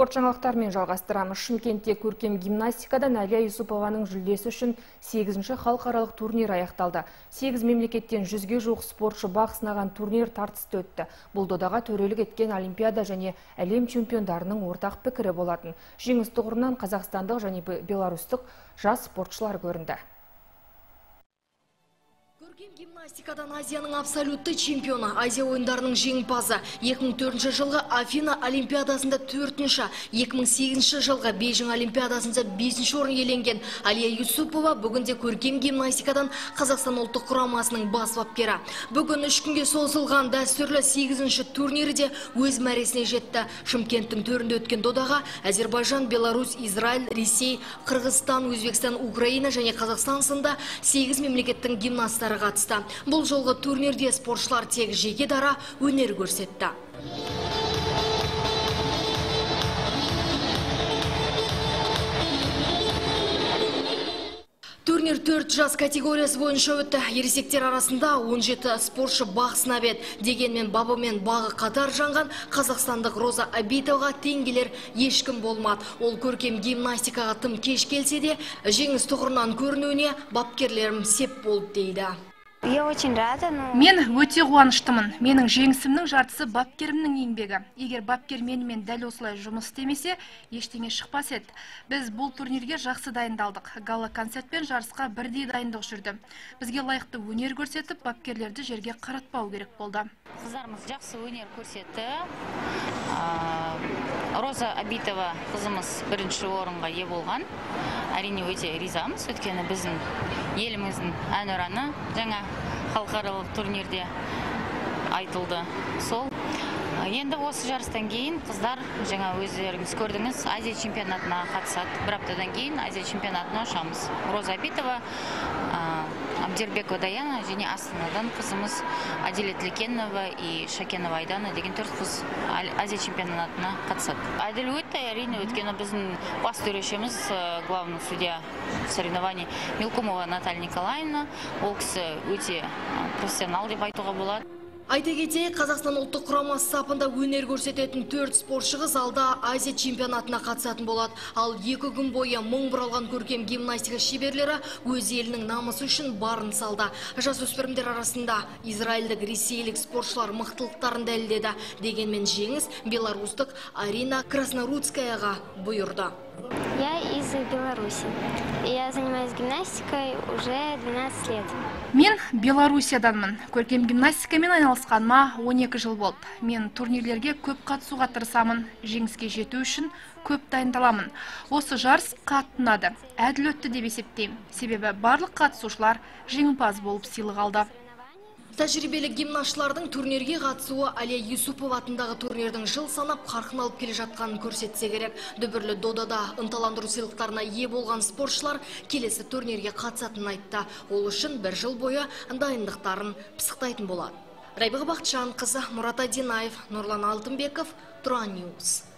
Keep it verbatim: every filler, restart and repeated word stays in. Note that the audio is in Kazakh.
Спорт жаңалықтармен жалғастырамыз. Шымкентте көркем гимнастикадан Әлия Юсупованың жүлдесі үшін сегізінші халықаралық турнир аяқталды. сегіз мемлекеттен жүзге жуық спортшы бақ сынаған турнир тартысты өтті. Бұл додаға төрелік еткен Олимпиада және әлем чемпиондарының ортақ пікірі болатын. Жеңіс тұғырынан қазақстандық және беларустық жас спортшылар көрінді. Гимнастикадан Азияның абсолютті чемпионы, Азия ойындарының жеңімпазы, екі мың төртінші жылғы Афина Олимпиадасында төртінші, екі мың сегізінші жылғы Бейжің Олимпиадасында бесінші орын еленген Әлия Юсупова бүгінде көркем гимнастикадан Қазақстан ұлттық құрамасының бас бапкері. Бүгін үш күнге созылған дәстүрлі сегізінші турнирі де өз мәресіне жетті. Шымкенттің төрінде өткен додаға Әзербайжан, Беларусь, Израиль, Ресей, Қырғызстан, Өзбекстан, Украина және Қазақстан сынды сегіз мемлекеттің гимнастары қатысты. Бұл жолғы турнирде спортшылар тек жеке дара өнер көрсетті. Турнир төрт жас категориясы бойынша өтті. Ересектер арасында он жеті спортшы бақ сынап еді. Дегенмен бабы мен бағы қатар жанған қазақстандық Роза Абейтауға тең келер ешкім болмады. Ол көркем гимнастикаға тым кеш келсе де, жеңіс тұғырынан көрінуіне бапкерлерім сеп болып дейді. Мен өте қуаныштымын. Менің жеңісімнің жартысы бапкерімнің еңбегі. Егер бапкер менімен дәл осылай жұмыс істемесе, ештеңе шықпас еді. Біз бұл турнирге жақсы дайындалдық. Гала концерт пен жарысқа бірдей дайындық жүрді. Бізге лайықты өнер көрсетіп, бапкерлерді жерге қаратпау керек болды. Қыздарымыз жақсы өнер көрсетті. Роза Абитова қызымыз бірінші орынға ие болған. Әрине өте ризамыз, өткені біздің еліміздің әнұраны жаңа халықаралық турнирде айтылды. Сол енді осы жарыстан кейін қыздар жаңа өздеріңіз көрдіңіз, Азия чемпионатына қатысады. Бір аптадан кейін Азия чемпионатына ұшамыз. Роза Абитова, Абдербекова Даяна және Астанадан қызымыз Аделет Лекенова и Шакенова Айдана деген төрт қыз Азия чемпионатына қатысады. Әділ өтті, әрине, өткені біздің бас төрешіміз, главный судья соревнований Милкумова Наталья Николаевна. Ол кісі өте профессионал деп айтуға болады. Айта кетейік, Қазақстан ұлттық құрамасы сапында өнер көрсететін төрт спортшығы залда Азия чемпионатына қатысатын болады. Ал екі күн бойы мың бұралған көркем гимнастика шеберлері өз елінің намысы үшін барын салды. Жасөспірімдер арасында израильдік, ресейлік спортшылар мықтылықтарын дәлелдеді. Дегенмен жеңіс беларустық Арина Красно-Рутскаяға бұйырды. Я из Беларуси. Я занимаюсь гимнастикой уже двенадцать лет. Мен Беларусияданмын. Көркем гимнастикамен айналысқаныма он екі жыл болды. Мен турнирлерге көп қатысуға тырысамын. Жеңіске жету үшін көп дайындаламын. Осы жарыс қатты ұнады. Әділ өтті деп есептеймін. Себебі барлық қатысушылар жеңімпаз болып сыйлық алды. Тәжірибелі гимнастшылардың турнирге қатысуы Әлия Юсупова атындағы турнирдің жыл санап қарқын алып келе жатқанын көрсетсе керек. Дүбірлі додада ынталандыру сыйлықтарына ие болған спортшылар келесі турнирге қатысатынын айтты. Ол үшін бір жыл бойы дайындықтарын пысықтайтын болады. Райбығы Бақытжан қызы, Мурата Динаев, Нурлан Алтынбеков, Turan News.